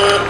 Thank you.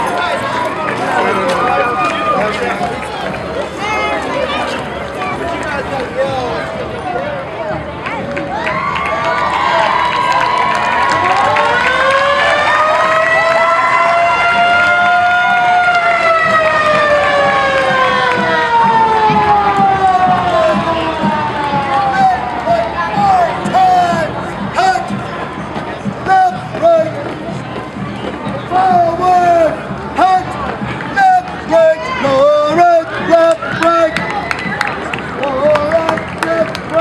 Right, left, right.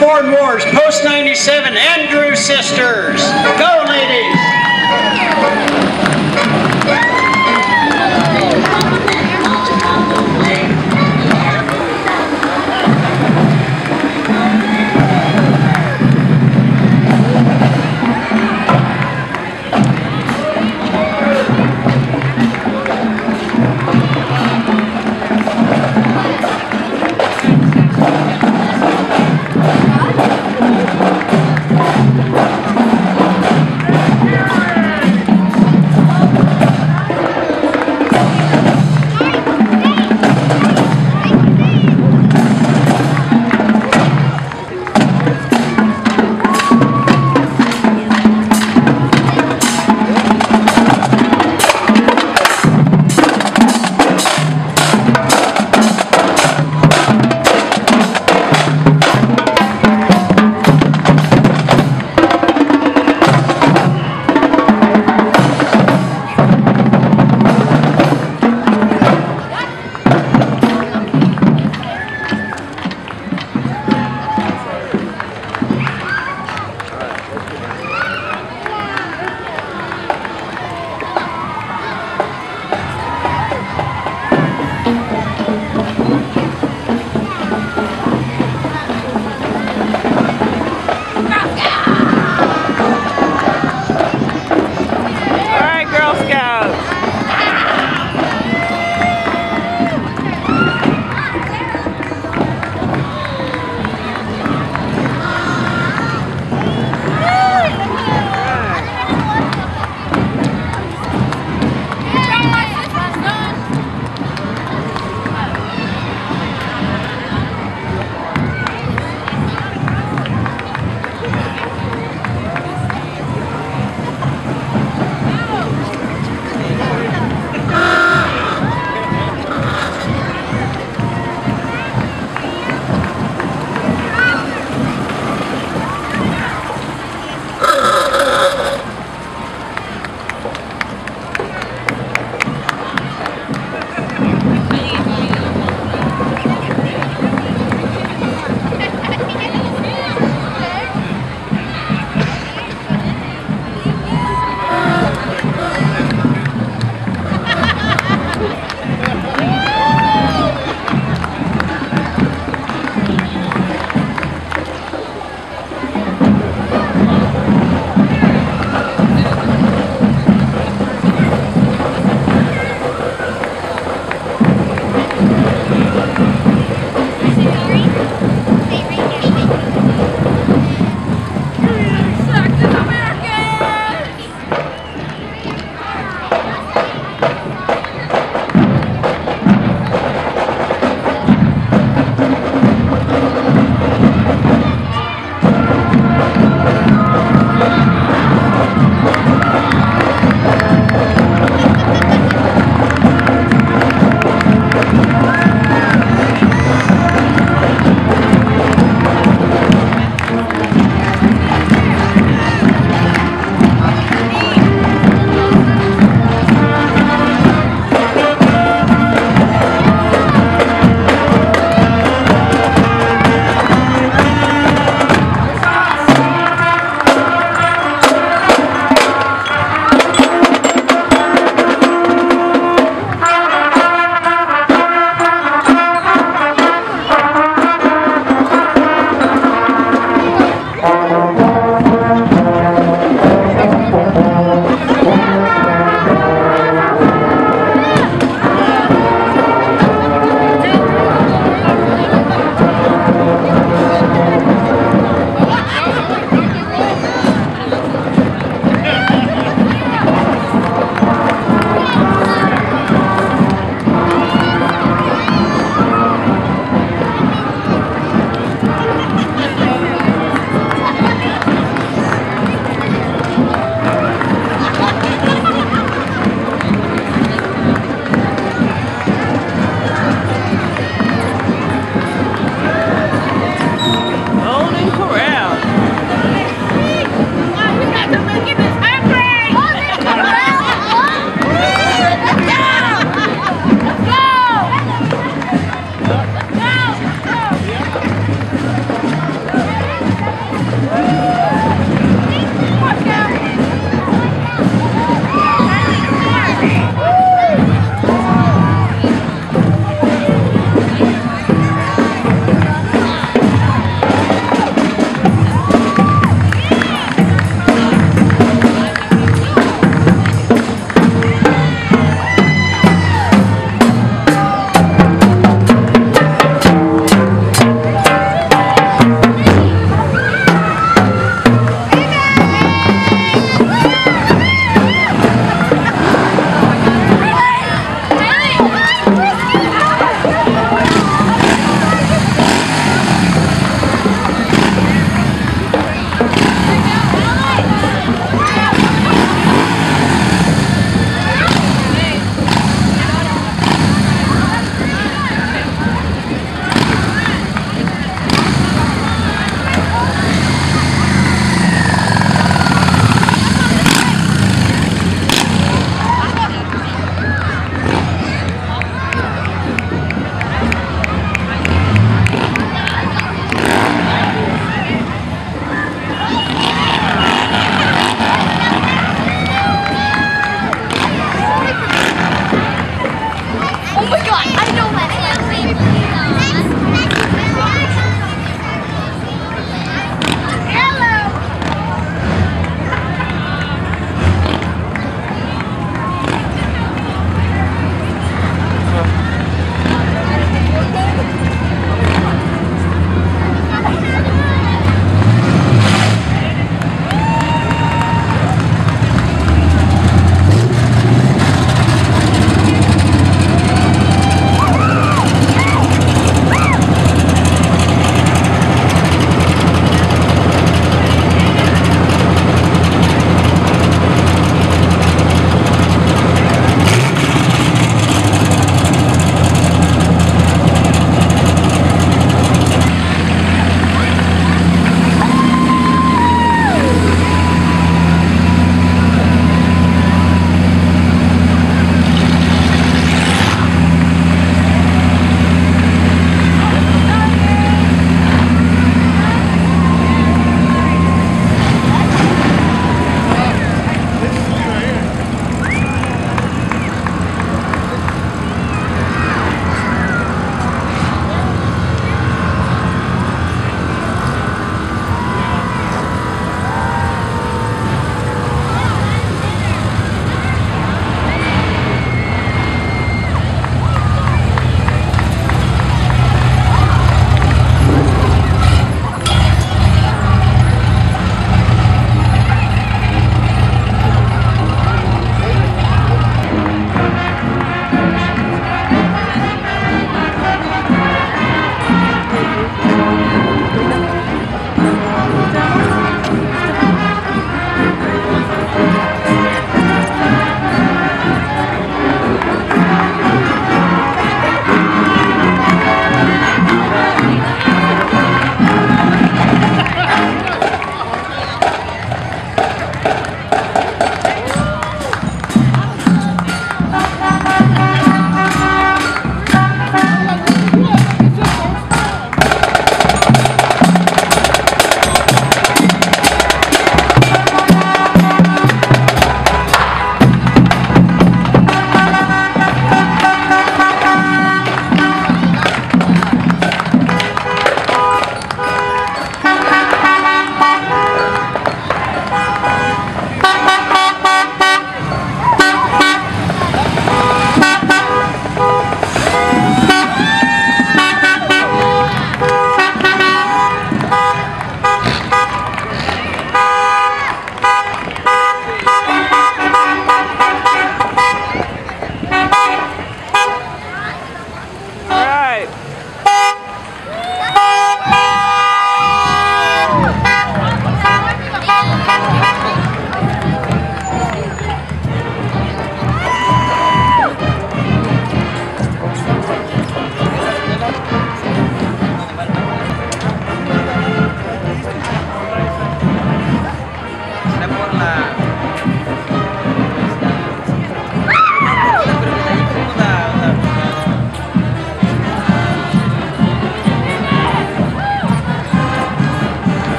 Foreign Wars, Post 97, Andrews Sisters. Go, ladies!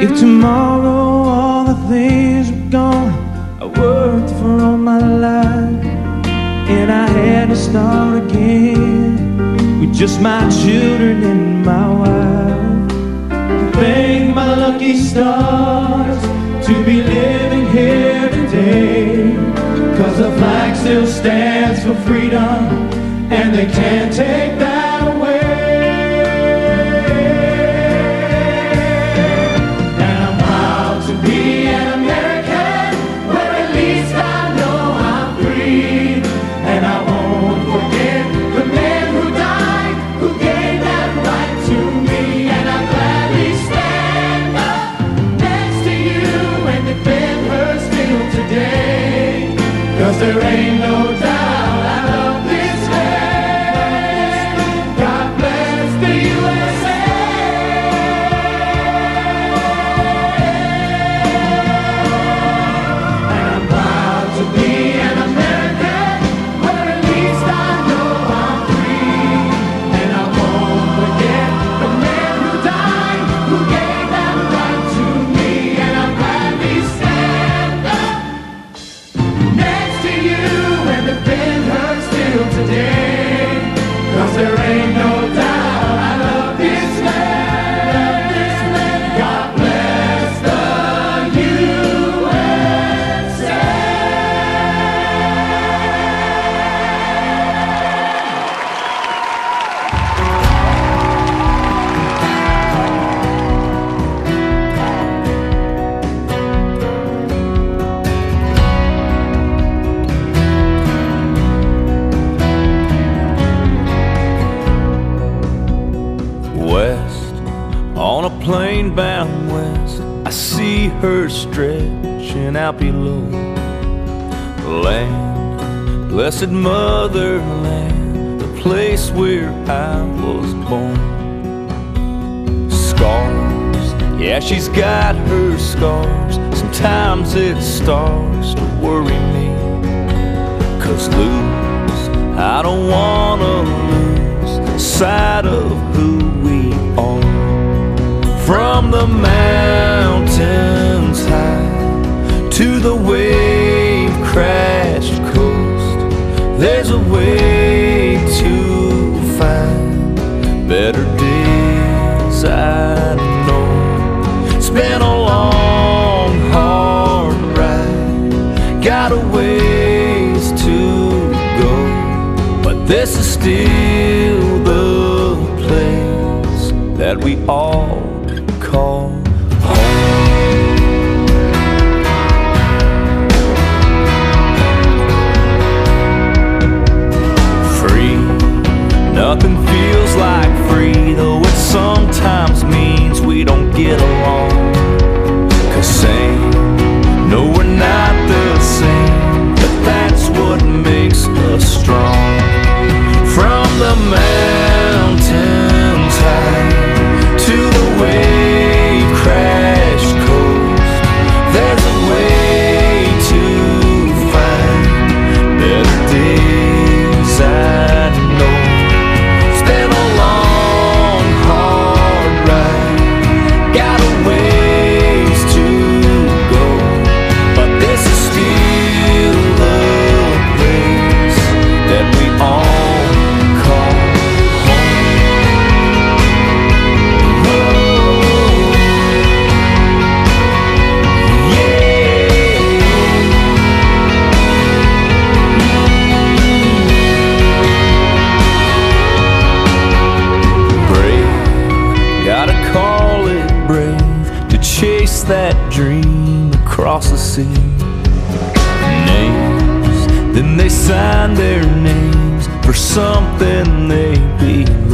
If tomorrow all the things were gone I worked for all my life, and I had to start again with just my children and my wife. Thank my lucky stars to be living here today, 'cause the flag still stands for freedom and they can't take that away. And I'm proud to be an American, where at least I know I'm free. And I won't forget the men who died, who gave that right to me. And I'll gladly stand up next to you and defend her still today, 'cause there ain't no doubt I love this land. God bless the USA. And I'm proud to be an American, where at least I know I'm free. And I won't forget the men who died, who gave that right to me. And I'll gladly stand up next to you and defend her still today, 'cause there ain't no doubt I love this land. God bless the USA. West, on a plane bound west, I see her stretching out below. Land, blessed motherland, the place where I was born. Scars, yeah, she's got her scars. Sometimes it starts to worry me, 'cause lose, I don't wanna lose sight of who we are. From the mountains high to the wave crashed coast, there's a way to find better days I know. It's been a long hard ride, got a ways to go, but this is still the place that we all call home. Free, nothing feels like free, though it sometimes means we don't get along. 'Cause same, no we're not the same, but that's what makes us strong. From the mountains high to the way stream across the sea. Names, then they sign their names for something they believe.